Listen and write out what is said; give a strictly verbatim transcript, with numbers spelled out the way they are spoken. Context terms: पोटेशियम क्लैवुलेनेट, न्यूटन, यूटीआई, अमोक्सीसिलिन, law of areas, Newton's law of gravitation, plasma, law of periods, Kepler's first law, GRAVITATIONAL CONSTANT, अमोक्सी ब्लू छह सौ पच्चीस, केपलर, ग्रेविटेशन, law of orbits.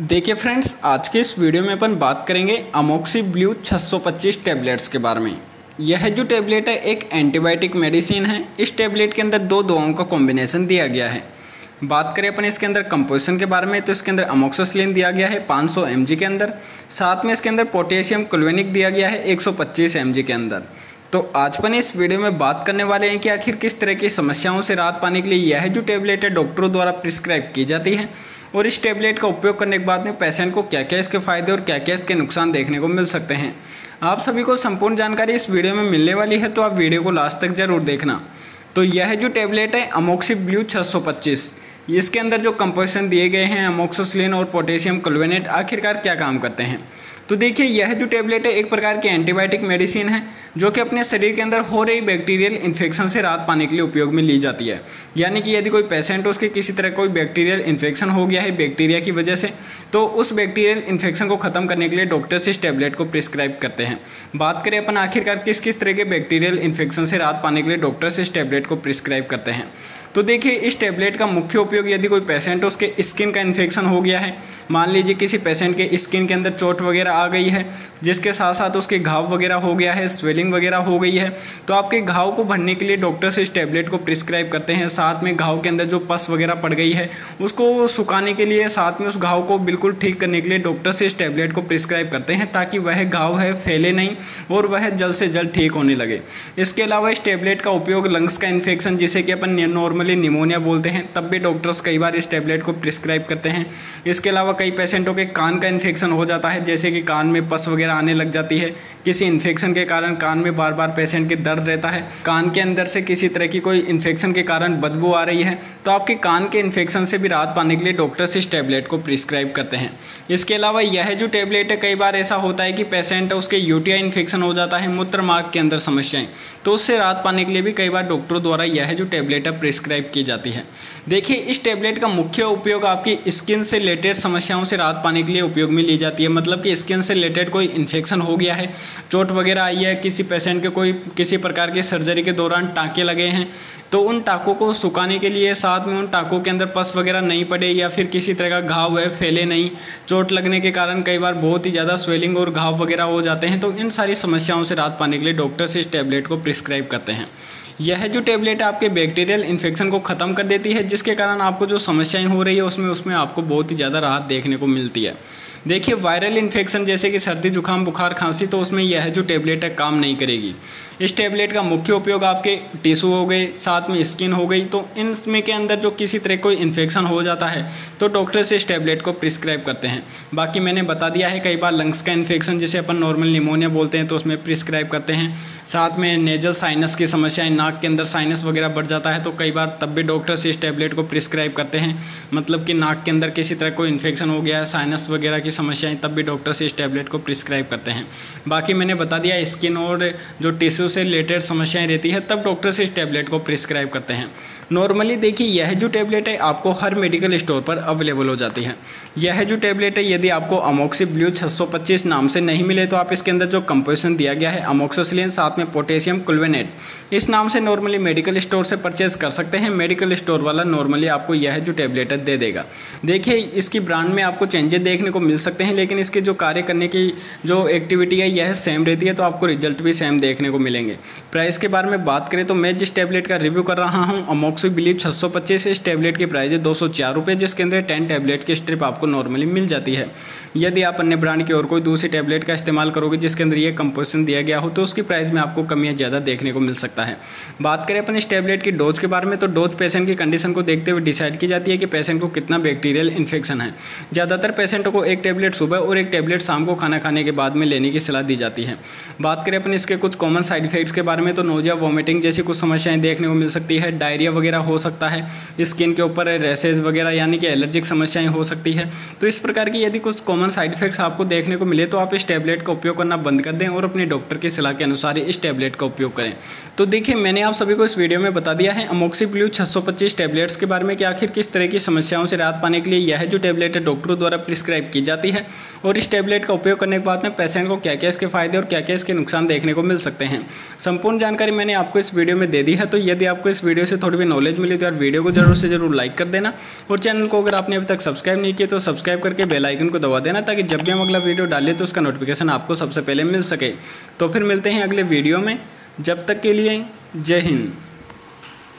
देखिए फ्रेंड्स, आज के इस वीडियो में अपन बात करेंगे अमोक्सी ब्लू छह सौ पच्चीस टैबलेट्स के बारे में। यह जो टैबलेट है एक एंटीबायोटिक मेडिसिन है। इस टैबलेट के अंदर दो दवाओं का कॉम्बिनेशन दिया गया है। बात करें अपन इसके अंदर कंपोजिशन के बारे में तो इसके अंदर अमोक्सीसिलिन दिया गया है पाँच सौ एम जी के अंदर, साथ में इसके अंदर पोटेशियम क्लैवुलेनेट दिया गया है एक सौ पच्चीस एम जी के अंदर। तो आज अपन इस वीडियो में बात करने वाले हैं कि आखिर किस तरह की समस्याओं से राहत पाने के लिए यह जो टैबलेट है डॉक्टरों द्वारा प्रिस्क्राइब की जाती है और इस टैबलेट का उपयोग करने के बाद में पेशेंट को क्या क्या इसके फ़ायदे और क्या क्या इसके नुकसान देखने को मिल सकते हैं। आप सभी को संपूर्ण जानकारी इस वीडियो में मिलने वाली है, तो आप वीडियो को लास्ट तक जरूर देखना। तो यह जो टैबलेट है अमोक्सी ब्लू छह सौ पच्चीस, इसके अंदर जो कंपोजिशन दिए गए हैं अमोक्सीसिलिन और पोटेशियम क्लैवुलेनेट आखिरकार क्या काम करते हैं। तो देखिए, यह जो टैबलेट है एक प्रकार की एंटीबायोटिक मेडिसिन है जो कि अपने शरीर के अंदर हो रही बैक्टीरियल इन्फेक्शन से राहत पाने के लिए उपयोग में ली जाती है। यानी कि यदि कोई पेशेंट उसके किसी तरह कोई बैक्टीरियल इन्फेक्शन हो गया है बैक्टीरिया की वजह से, तो उस बैक्टीरियल इन्फेक्शन को ख़त्म करने के लिए डॉक्टर्स इस टैबलेट को प्रिस्क्राइब करते हैं। बात करें अपन आखिरकार किस किस तरह के बैक्टीरियल इन्फेक्शन से राहत पाने के लिए डॉक्टर्स इस टैबलेट को प्रिस्क्राइब करते हैं। तो देखिए, इस टैबलेट का मुख्य उपयोग यदि कोई पेशेंट उसके स्किन का इन्फेक्शन हो गया है, मान लीजिए किसी पेशेंट के स्किन के अंदर चोट वगैरह आ गई है जिसके साथ साथ उसके घाव वगैरह हो गया है, स्वेलिंग वगैरह हो गई है, तो आपके घाव को भरने के लिए डॉक्टर्स इस टैबलेट को प्रिस्क्राइब करते हैं। साथ में घाव के अंदर जो पस वगैरह पड़ गई है उसको सुखाने के लिए, साथ में उस घाव को बिल्कुल ठीक करने के लिए डॉक्टर्स इस टैबलेट को प्रिस्क्राइब करते हैं ताकि वह घाव है फैले नहीं और वह जल्द से जल्द ठीक होने लगे। इसके अलावा इस टैबलेट का उपयोग लंग्स का इन्फेक्शन, जिसे कि अपन नॉर्मली निमोनिया बोलते हैं, तब भी डॉक्टर्स कई बार इस टैबलेट को प्रिस्क्राइब करते हैं। इसके अलावा कई पेशेंटों के कान का इन्फेक्शन हो जाता है, जैसे कि कान में पस वगैरह आने लग जाती है। किसी इन्फेक्शन के कारण कान में बार बार पेशेंट के दर्द रहता है, कान के अंदर से किसी तरह की कोई इन्फेक्शन के कारण बदबू आ रही है, तो आपके कान के इन्फेक्शन से भी राहत पाने के लिए डॉक्टर्स इस टैबलेट को प्रिस्क्राइब करते हैं। इसके अलावा यह जो टैबलेट है, कई बार ऐसा होता है कि पेशेंट उसके यूटीआई इन्फेक्शन हो जाता है, मूत्रमार्ग के अंदर समस्याएं, तो उससे राहत पाने के लिए भी कई बार डॉक्टरों द्वारा यह जो टैबलेट है प्रिस्क्राइब की जाती है। देखिए, इस टैबलेट का मुख्य उपयोग आपकी स्किन से रिलेटेड समस्याओं से राहत पाने के लिए उपयोग में ली जाती है। मतलब कि स्किन से रिलेटेड कोई इन्फेक्शन हो गया है, चोट वगैरह आई है, किसी पेशेंट के कोई किसी प्रकार की सर्जरी के दौरान टाँके लगे हैं, तो उन टाँकों को सुखाने के लिए, साथ में उन टाँकों के अंदर पस वगैरह नहीं पड़े या फिर किसी तरह का घाव है फैले नहीं, चोट लगने के कारण कई बार बहुत ही ज़्यादा स्वेलिंग और घाव वगैरह हो जाते हैं, तो इन सारी समस्याओं से राहत पाने के लिए डॉक्टर्स इस टैबलेट को प्रिस्क्राइब करते हैं। यह जो टैबलेट आपके बैक्टीरियल इन्फेक्शन को ख़त्म कर देती है, जिसके कारण आपको जो समस्याएं हो रही है उसमें उसमें आपको बहुत ही ज़्यादा राहत देखने को मिलती है। देखिए, वायरल इन्फेक्शन जैसे कि सर्दी जुकाम बुखार खांसी, तो उसमें यह जो टैबलेट है काम नहीं करेगी। इस टैबलेट का मुख्य उपयोग आपके टिश्यू हो गए, साथ में स्किन हो गई, तो इनमें के अंदर जो किसी तरह कोई इन्फेक्शन हो जाता है तो डॉक्टर्स इस टैबलेट को प्रिस्क्राइब करते हैं। बाकी मैंने बता दिया है, कई बार लंग्स का इन्फेक्शन जिसे अपन नॉर्मल निमोनिया बोलते हैं, तो उसमें प्रिस्क्राइब करते हैं। साथ में नेजल साइनस की समस्याएँ, नाक के अंदर साइनस वगैरह बढ़ जाता है, तो कई बार तब भी डॉक्टर्स इस टैबलेट को प्रिस्क्राइब करते हैं। मतलब कि नाक के अंदर किसी तरह कोई इन्फेक्शन हो गया है, साइनस वगैरह की समस्याएं, तब भी डॉक्टर्स इस टैबलेट को प्रिस्क्राइब करते हैं। बाकी मैंने बता दिया, स्किन और जो टिश्यू से रिलेटेड समस्याएं रहती है तब डॉक्टर्स इस टैबलेट को प्रिस्क्राइब करते हैं। नॉर्मली देखिए, यह जो टैबलेट है आपको हर मेडिकल स्टोर पर अवेलेबल हो जाती है। यह जो टैबलेट है यदि आपको अमोक्सी ब्लू छह सौ पच्चीस नाम से नहीं मिले तो आप इसके अंदर जो कंपोजिशन दिया गया है अमोक्सीसिलिन साथ में पोटेशियम क्लैवुलेनेट, इस नाम से नॉर्मली मेडिकल स्टोर से परचेज कर सकते हैं। मेडिकल स्टोर वाला नॉर्मली आपको यह जो टैबलेट है दे देगा। देखिए, इसकी ब्रांड में आपको चेंजेस देखने को मिल सकते हैं, लेकिन इसके जो कार्य करने की जो एक्टिविटी है यह सेम रहती है, तो आपको रिजल्ट भी सेम देखने को मिलेंगे। प्राइस के बारे में बात करें तो मैं जिस टैबलेट का रिव्यू कर रहा हूँ अमोक्सी ब्लू छह सौ पच्चीस, इस टैबलेट की प्राइस है दो सौ चार रुपये, जिसके अंदर टेन टैबलेट की स्ट्रिप आपको नॉर्मली मिल जाती है। यदि आप अन्य ब्रांड की और कोई दूसरी टैबलेट का इस्तेमाल करोगे जिसके अंदर यह कंपोजिशन दिया गया हो तो उसकी प्राइस में आपको कमी ज़्यादा देखने को मिल सकता है। बात करें अपन इस टैबलेट की डोज के बारे में तो डोज पेशेंट की कंडीशन को देखते हुए डिसाइड की जाती है कि पेशेंट को कितना बैक्टीरियल इन्फेक्शन है। ज़्यादातर पेशेंटों को एक टैबलेट सुबह और एक टैबलेट शाम को खाना खाने के बाद में लेने की सलाह दी जाती है। बात करें अपन इसके कुछ कॉमन साइड इफेक्ट्स के बारे में तो नोजिया, वॉमिटिंग जैसी कुछ समस्याएं देखने को मिल सकती है, डायरिया वगैरह हो सकता है, स्किन के ऊपर रैशेज वगैरह यानी कि एलर्जिक समस्याएं हो सकती है। तो इस प्रकार की यदि कुछ कॉमन साइड इफेक्ट्स आपको देखने को मिले तो आप इस टैबलेट का उपयोग करना बंद कर दें और अपने डॉक्टर की सलाह के अनुसार इस टैबलेट का उपयोग करें। तो देखिए, मैंने आप सभी को इस वीडियो में बता दिया है अमोक्सी ब्लू छह सौ पच्चीस टैबलेट्स के बारे में कि आखिर किस तरह की समस्याओं से राहत पाने के लिए यह जो टैबलेट है डॉक्टरों द्वारा प्रिस्क्राइब की जाती है और इस टैबलेट का उपयोग करने के बाद में पेशेंट को क्या क्या इसके फायदे और क्या क्या इसके नुकसान देखने को मिल सकते हैं। संपूर्ण जानकारी मैंने आपको इस वीडियो में दे दी है, तो यदि आपको इस वीडियो से थोड़ी भी नॉलेज मिली तो यार वीडियो को जरूर से जरूर लाइक कर देना, और चैनल को अगर आपने अभी तक सब्सक्राइब नहीं किया तो सब्सक्राइब करके बेल आइकन को दबा देना ताकि जब भी हम अगला वीडियो डालें तो उसका नोटिफिकेशन आपको सबसे पहले मिल सके। तो फिर मिलते हैं अगले वीडियो में, जब तक के लिए जय हिंद।